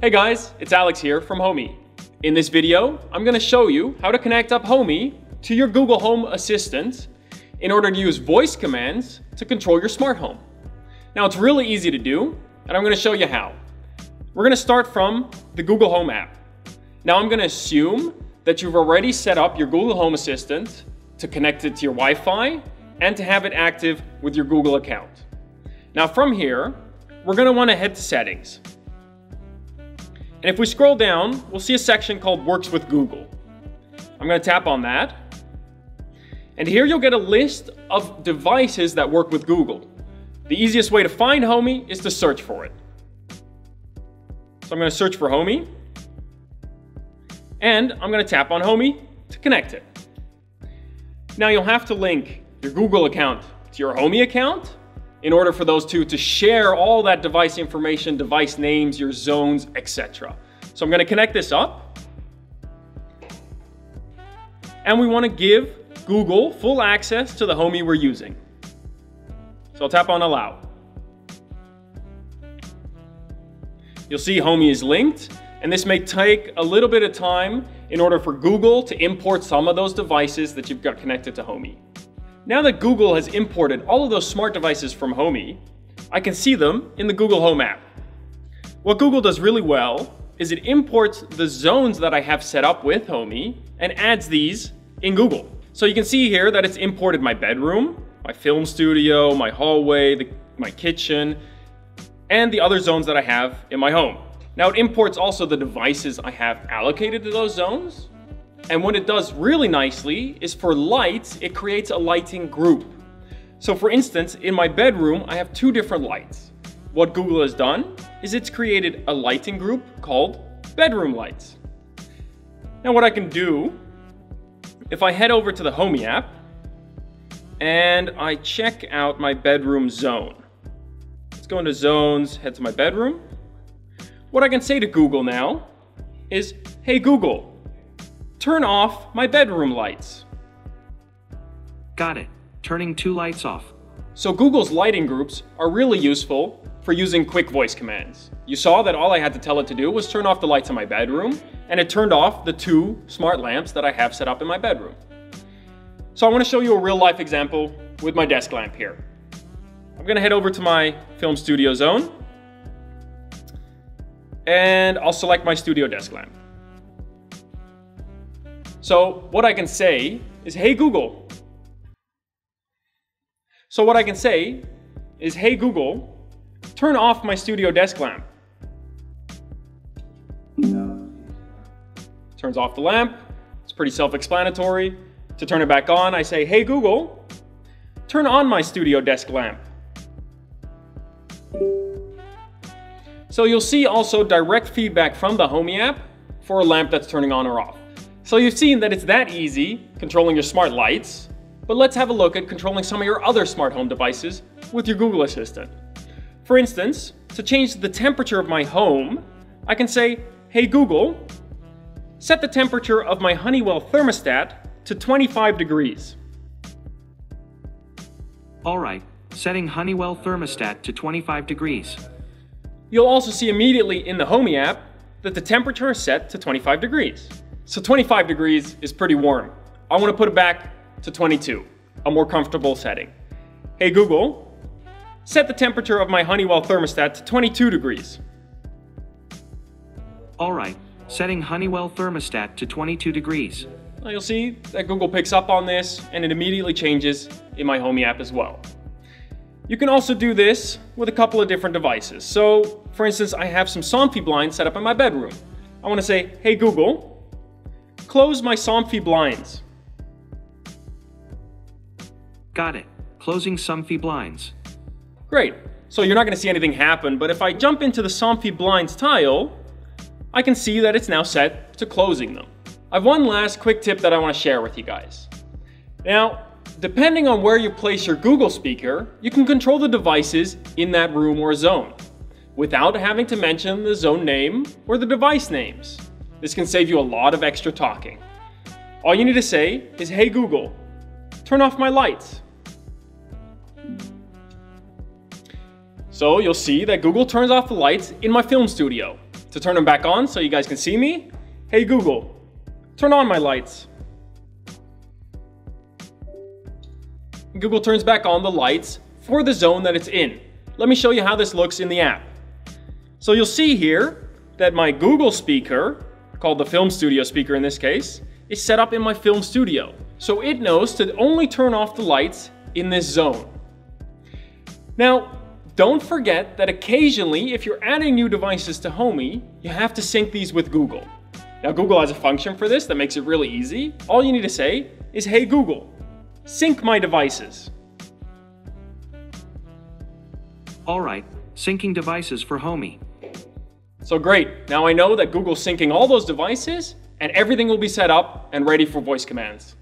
Hey guys, it's Alex here from Homey. In this video, I'm gonna show you how to connect up Homey to your Google Home Assistant in order to use voice commands to control your smart home. Now it's really easy to do, and I'm gonna show you how. We're gonna start from the Google Home app. Now I'm gonna assume that you've already set up your Google Home Assistant to connect it to your Wi-Fi and to have it active with your Google account. Now from here, we're gonna wanna head to settings. And if we scroll down, we'll see a section called Works with Google. I'm gonna tap on that. And here you'll get a list of devices that work with Google. The easiest way to find Homey is to search for it. So I'm gonna search for Homey. And I'm gonna tap on Homey to connect it. Now you'll have to link your Google account to your Homey account in order for those two to share all that device information, device names, your zones, etc. So I'm gonna connect this up. And we wanna give Google full access to the Homey we're using. So I'll tap on Allow. You'll see Homey is linked, and this may take a little bit of time in order for Google to import some of those devices that you've got connected to Homey. Now that Google has imported all of those smart devices from Homey, I can see them in the Google Home app. What Google does really well is it imports the zones that I have set up with Homey and adds these in Google. So you can see here that it's imported my bedroom, my film studio, my hallway, my kitchen, and the other zones that I have in my home. Now it imports also the devices I have allocated to those zones. And what it does really nicely is for lights, it creates a lighting group. So for instance, in my bedroom, I have two different lights. What Google has done is it's created a lighting group called bedroom lights. Now what I can do, if I head over to the Homey app and I check out my bedroom zone. Let's go into zones, head to my bedroom. What I can say to Google now is, hey Google, turn off my bedroom lights. Got it. Turning two lights off. So Google's lighting groups are really useful for using quick voice commands. You saw that all I had to tell it to do was turn off the lights in my bedroom, and it turned off the two smart lamps that I have set up in my bedroom. So I want to show you a real life example with my desk lamp here. I'm going to head over to my film studio zone, and I'll select my studio desk lamp. So what I can say is, hey Google. Turn off my studio desk lamp. No. Turns off the lamp. It's pretty self-explanatory. To turn it back on, I say, hey Google, turn on my studio desk lamp. So you'll see also direct feedback from the Homey app for a lamp that's turning on or off. So you've seen that it's that easy controlling your smart lights, but let's have a look at controlling some of your other smart home devices with your Google Assistant. For instance, to change the temperature of my home, I can say, hey Google, set the temperature of my Honeywell thermostat to 25 degrees. All right, setting Honeywell thermostat to 25 degrees. You'll also see immediately in the Homey app that the temperature is set to 25 degrees. So 25 degrees is pretty warm. I want to put it back to 22, a more comfortable setting. Hey Google, set the temperature of my Honeywell thermostat to 22 degrees. All right, setting Honeywell thermostat to 22 degrees. Now you'll see that Google picks up on this and it immediately changes in my Homey app as well. You can also do this with a couple of different devices. So for instance, I have some Somfy blinds set up in my bedroom. I want to say, hey Google, close my Somfy blinds. Got it. Closing Somfy blinds. Great. So you're not going to see anything happen, but if I jump into the Somfy blinds tile, I can see that it's now set to closing them. I've one last quick tip that I want to share with you guys. Now, depending on where you place your Google speaker, you can control the devices in that room or zone without having to mention the zone name or the device names. This can save you a lot of extra talking. All you need to say is, hey Google, turn off my lights. So you'll see that Google turns off the lights in my film studio. to turn them back on so you guys can see me. Hey Google, turn on my lights. Google turns back on the lights for the zone that it's in. Let me show you how this looks in the app. So you'll see here that my Google speaker, called the Film Studio speaker in this case, is set up in my Film Studio. So it knows to only turn off the lights in this zone. Now, don't forget that occasionally, if you're adding new devices to Homey, you have to sync these with Google. Now, Google has a function for this that makes it really easy. All you need to say is, hey Google, sync my devices. All right, syncing devices for Homey. So great, now I know that Google's syncing all those devices and everything will be set up and ready for voice commands.